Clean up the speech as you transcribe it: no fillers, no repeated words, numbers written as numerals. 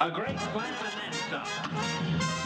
A great splash and then stop.